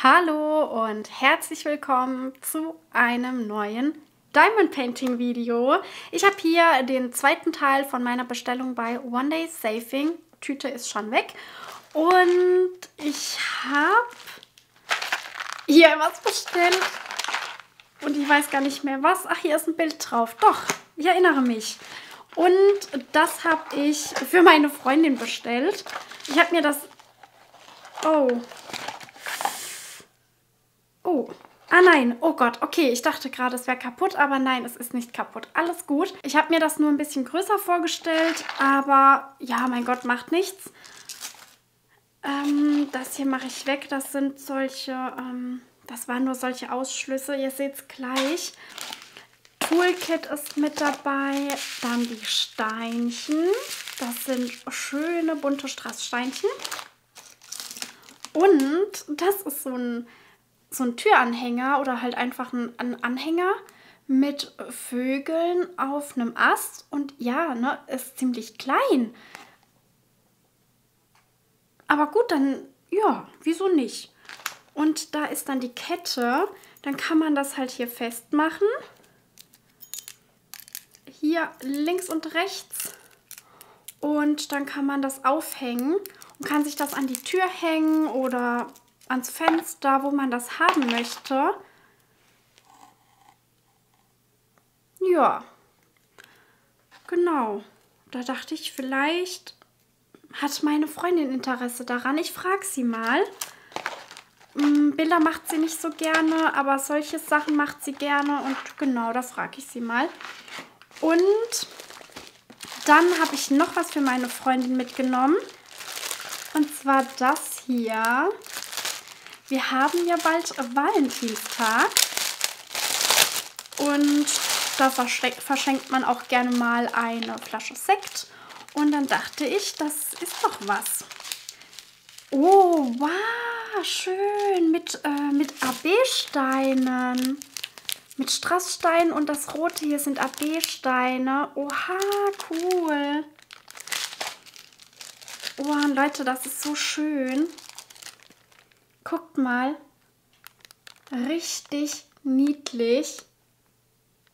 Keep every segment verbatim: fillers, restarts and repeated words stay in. Hallo und herzlich willkommen zu einem neuen Diamond Painting Video. Ich habe hier den zweiten Teil von meiner Bestellung bei One Day Saving. Tüte ist schon weg. Und ich habe hier was bestellt. Und ich weiß gar nicht mehr was. Ach, hier ist ein Bild drauf. Doch, ich erinnere mich. Und das habe ich für meine Freundin bestellt. Ich habe mir das... Oh... Oh, ah nein, oh Gott, okay, ich dachte gerade, es wäre kaputt, aber nein, es ist nicht kaputt, alles gut. Ich habe mir das nur ein bisschen größer vorgestellt, aber ja, mein Gott, macht nichts. Ähm, das hier mache ich weg, das sind solche, ähm, das waren nur solche Ausschlüsse, ihr seht es gleich. Toolkit ist mit dabei, dann die Steinchen, das sind schöne bunte Strasssteinchen. Und das ist so ein... so ein Türanhänger oder halt einfach ein Anhänger mit Vögeln auf einem Ast und ja, ne, ist ziemlich klein. Aber gut, dann, ja, wieso nicht? Und da ist dann die Kette, dann kann man das halt hier festmachen. Hier links und rechts und dann kann man das aufhängen und kann sich das an die Tür hängen oder... ans Fenster, wo man das haben möchte. Ja, genau. Da dachte ich, vielleicht hat meine Freundin Interesse daran. Ich frage sie mal. Bilder macht sie nicht so gerne, aber solche Sachen macht sie gerne. Und genau, da frage ich sie mal. Und dann habe ich noch was für meine Freundin mitgenommen. Und zwar das hier. Wir haben ja bald Valentinstag und da verschenkt man auch gerne mal eine Flasche Sekt. Und dann dachte ich, das ist doch was. Oh, wow, schön mit, äh, mit A B-Steinen. Mit Strasssteinen und das Rote hier sind A B-Steine. Oha, cool. Oh, Leute, das ist so schön. Guckt mal, richtig niedlich,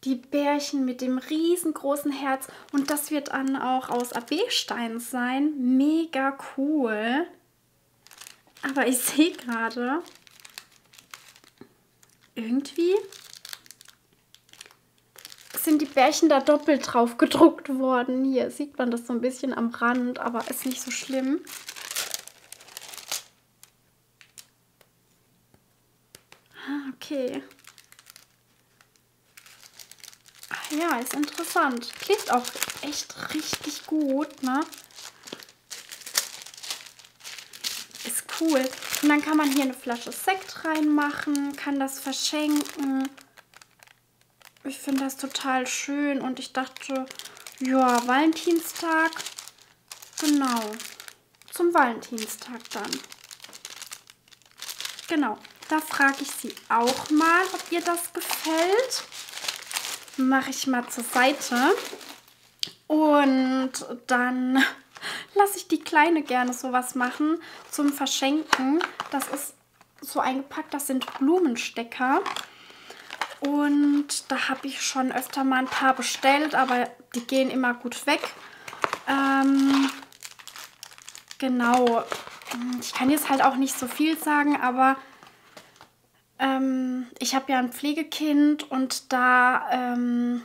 die Bärchen mit dem riesengroßen Herz und das wird dann auch aus A B-Steinen sein, mega cool. Aber ich sehe gerade, irgendwie sind die Bärchen da doppelt drauf gedruckt worden. Hier sieht man das so ein bisschen am Rand, aber ist nicht so schlimm. Okay. Ach ja, ist interessant. Klebt auch echt richtig gut, ne? Ist cool. Und dann kann man hier eine Flasche Sekt reinmachen, kann das verschenken. Ich finde das total schön und ich dachte, ja, Valentinstag. Genau. Zum Valentinstag dann. Genau. Da frage ich sie auch mal, ob ihr das gefällt. Mache ich mal zur Seite. Und dann lasse ich die Kleine gerne sowas machen zum Verschenken. Das ist so eingepackt, das sind Blumenstecker. Und da habe ich schon öfter mal ein paar bestellt, aber die gehen immer gut weg. Ähm, genau. Ich kann jetzt halt auch nicht so viel sagen, aber... Ähm, ich habe ja ein Pflegekind und da ähm,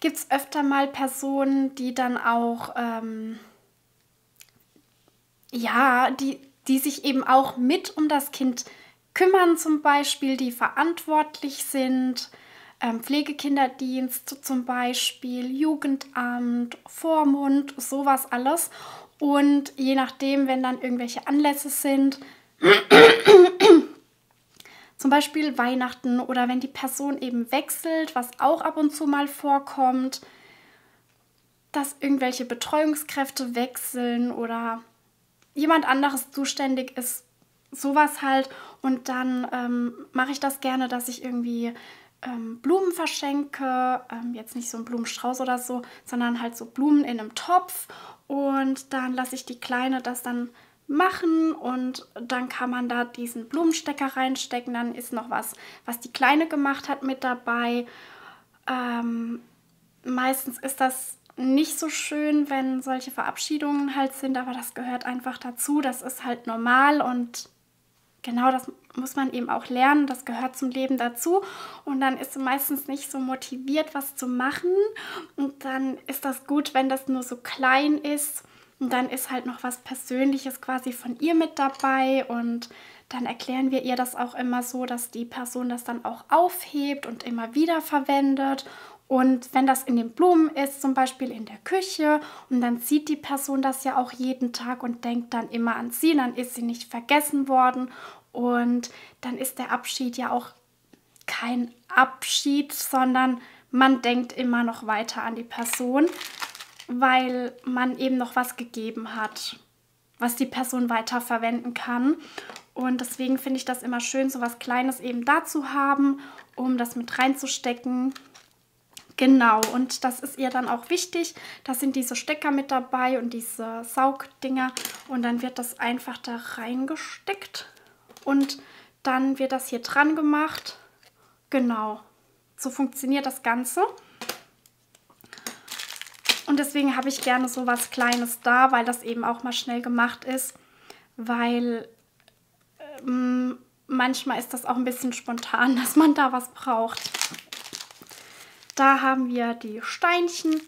gibt es öfter mal Personen, die dann auch, ähm, ja, die, die sich eben auch mit um das Kind kümmern zum Beispiel, die verantwortlich sind, ähm, Pflegekinderdienst zum Beispiel, Jugendamt, Vormund, sowas alles. Und je nachdem, wenn dann irgendwelche Anlässe sind, zum Beispiel Weihnachten oder wenn die Person eben wechselt, was auch ab und zu mal vorkommt, dass irgendwelche Betreuungskräfte wechseln oder jemand anderes zuständig ist, sowas halt. Und dann ähm, mache ich das gerne, dass ich irgendwie ähm, Blumen verschenke, ähm, jetzt nicht so einen Blumenstrauß oder so, sondern halt so Blumen in einem Topf und dann lasse ich die Kleine das dann machen und dann kann man da diesen Blumenstecker reinstecken. Dann ist noch was, was die Kleine gemacht hat, mit dabei. Ähm, meistens ist das nicht so schön, wenn solche Verabschiedungen halt sind, aber das gehört einfach dazu. Das ist halt normal und genau das muss man eben auch lernen. Das gehört zum Leben dazu und dann ist man meistens nicht so motiviert, was zu machen. Und dann ist das gut, wenn das nur so klein ist. Und dann ist halt noch was Persönliches quasi von ihr mit dabei und dann erklären wir ihr das auch immer so, dass die Person das dann auch aufhebt und immer wieder verwendet. Und wenn das in den Blumen ist, zum Beispiel in der Küche, und dann sieht die Person das ja auch jeden Tag und denkt dann immer an sie, dann ist sie nicht vergessen worden und dann ist der Abschied ja auch kein Abschied, sondern man denkt immer noch weiter an die Person, weil man eben noch was gegeben hat, was die Person weiterverwenden kann. Und deswegen finde ich das immer schön, so was Kleines eben dazu haben, um das mit reinzustecken. Genau, und das ist ihr dann auch wichtig. Da sind diese Stecker mit dabei und diese Saugdinger. Und dann wird das einfach da reingesteckt und dann wird das hier dran gemacht. Genau, so funktioniert das Ganze. Und deswegen habe ich gerne so was Kleines da, weil das eben auch mal schnell gemacht ist. Weil ähm, manchmal ist das auch ein bisschen spontan, dass man da was braucht. Da haben wir die Steinchen.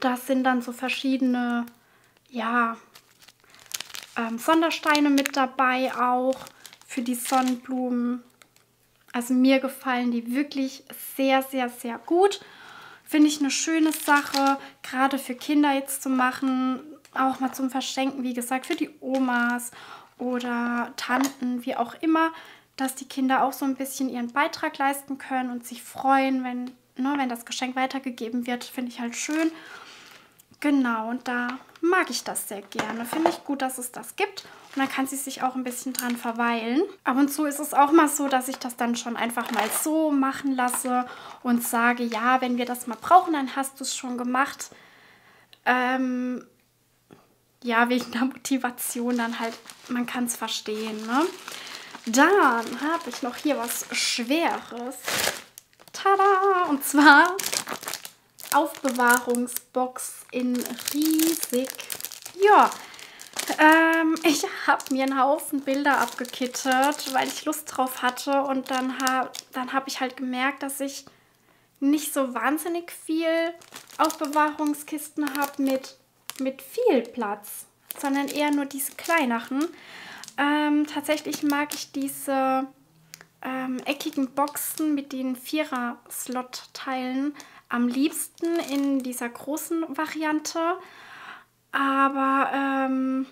Das sind dann so verschiedene, ja, ähm, Sondersteine mit dabei auch für die Sonnenblumen. Also mir gefallen die wirklich sehr, sehr, sehr gut. Finde ich eine schöne Sache, gerade für Kinder jetzt zu machen, auch mal zum Verschenken, wie gesagt, für die Omas oder Tanten, wie auch immer, dass die Kinder auch so ein bisschen ihren Beitrag leisten können und sich freuen, wenn, ne, wenn das Geschenk weitergegeben wird, finde ich halt schön. Genau, und da mag ich das sehr gerne. Finde ich gut, dass es das gibt. Und dann kann sie sich auch ein bisschen dran verweilen. Ab und zu ist es auch mal so, dass ich das dann schon einfach mal so machen lasse und sage, ja, wenn wir das mal brauchen, dann hast du es schon gemacht. Ähm, ja, wegen der Motivation dann halt, man kann es verstehen, ne? Dann habe ich noch hier was Schweres. Tada! Und zwar Aufbewahrungsbox in riesig. Ja, ähm, ich habe mir einen Haufen Bilder abgekittet, weil ich Lust drauf hatte. Und dann habe dann hab ich halt gemerkt, dass ich nicht so wahnsinnig viel Aufbewahrungskisten habe mit, mit viel Platz, sondern eher nur diese Kleinachen. Ähm, tatsächlich mag ich diese ähm, eckigen Boxen mit den Vierer-Slot-Teilen am liebsten in dieser großen Variante, aber ähm,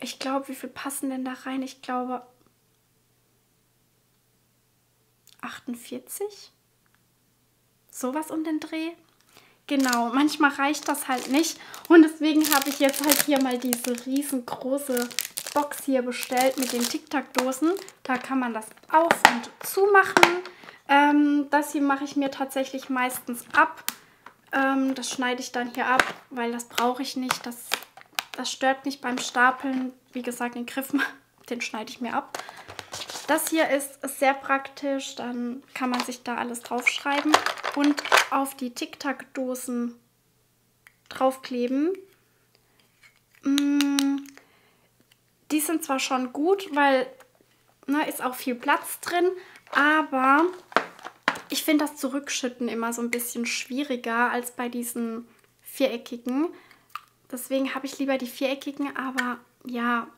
ich glaube, wie viel passen denn da rein? Ich glaube achtundvierzig, sowas um den Dreh. Genau, manchmal reicht das halt nicht und deswegen habe ich jetzt halt hier mal diese riesengroße Box hier bestellt mit den Tic-Tac-Dosen. Da kann man das auf- und zumachen. Ähm, das hier mache ich mir tatsächlich meistens ab. Ähm, das schneide ich dann hier ab, weil das brauche ich nicht. Das, das stört mich beim Stapeln. Wie gesagt, den Griff, den schneide ich mir ab. Das hier ist, ist sehr praktisch. Dann kann man sich da alles draufschreiben und auf die Tic-Tac-Dosen draufkleben. Mm, die sind zwar schon gut, weil ne, ist auch viel Platz drin, aber ich finde das Zurückschütten immer so ein bisschen schwieriger als bei diesen viereckigen. Deswegen habe ich lieber die viereckigen, aber ja,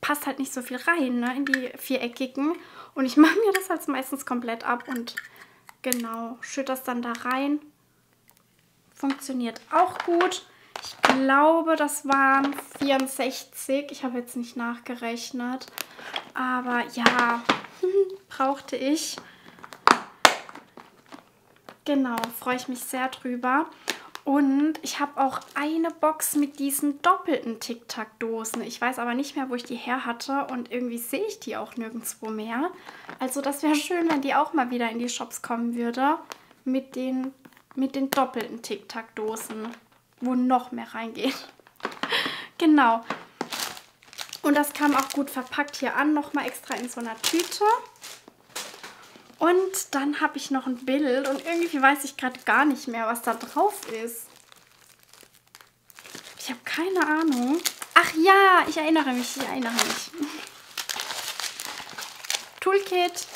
passt halt nicht so viel rein, ne, in die viereckigen. Und ich mache mir das halt meistens komplett ab und genau, schütte das dann da rein. Funktioniert auch gut. Ich glaube, das waren vierundsechzig. Ich habe jetzt nicht nachgerechnet, aber ja, brauchte ich. Genau, freue ich mich sehr drüber. Und ich habe auch eine Box mit diesen doppelten Tic-Tac-Dosen. Ich weiß aber nicht mehr, wo ich die her hatte und irgendwie sehe ich die auch nirgendwo mehr. Also das wäre schön, wenn die auch mal wieder in die Shops kommen würde mit den, mit den doppelten Tic-Tac-Dosen, wo noch mehr reingeht. Genau. Und das kam auch gut verpackt hier an, nochmal extra in so einer Tüte. Und dann habe ich noch ein Bild und irgendwie weiß ich gerade gar nicht mehr, was da drauf ist. Ich habe keine Ahnung. Ach ja, ich erinnere mich, ich erinnere mich. Toolkit.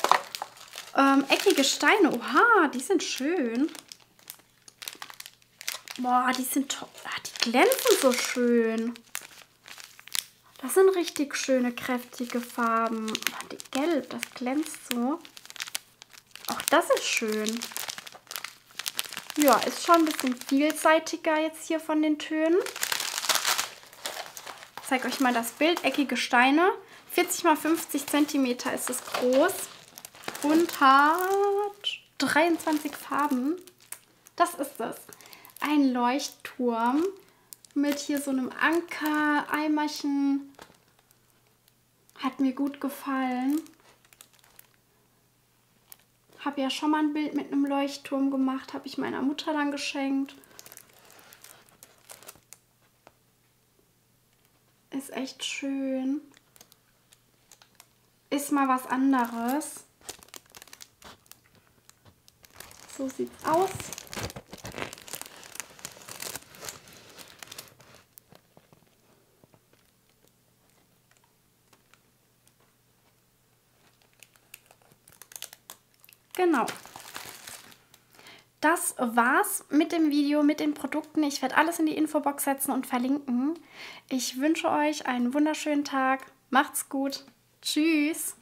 Ähm, eckige Steine. Oha, die sind schön. Boah, die sind top. Ah, die glänzen so schön. Das sind richtig schöne, kräftige Farben. Boah, die Gelb, das glänzt so. Auch das ist schön. Ja, ist schon ein bisschen vielseitiger jetzt hier von den Tönen. Ich zeige euch mal das Bild. Eckige Steine. vierzig mal fünfzig Zentimeter ist es groß. Und hat dreiundzwanzig Farben. Das ist es. Ein Leuchtturm mit hier so einem Anker, Eimerchen. Hat mir gut gefallen. Habe ja schon mal ein Bild mit einem Leuchtturm gemacht. Habe ich meiner Mutter dann geschenkt. Ist echt schön. Ist mal was anderes. So sieht's aus. Genau. Das war's mit dem Video, mit den Produkten. Ich werde alles in die Infobox setzen und verlinken. Ich wünsche euch einen wunderschönen Tag. Macht's gut. Tschüss.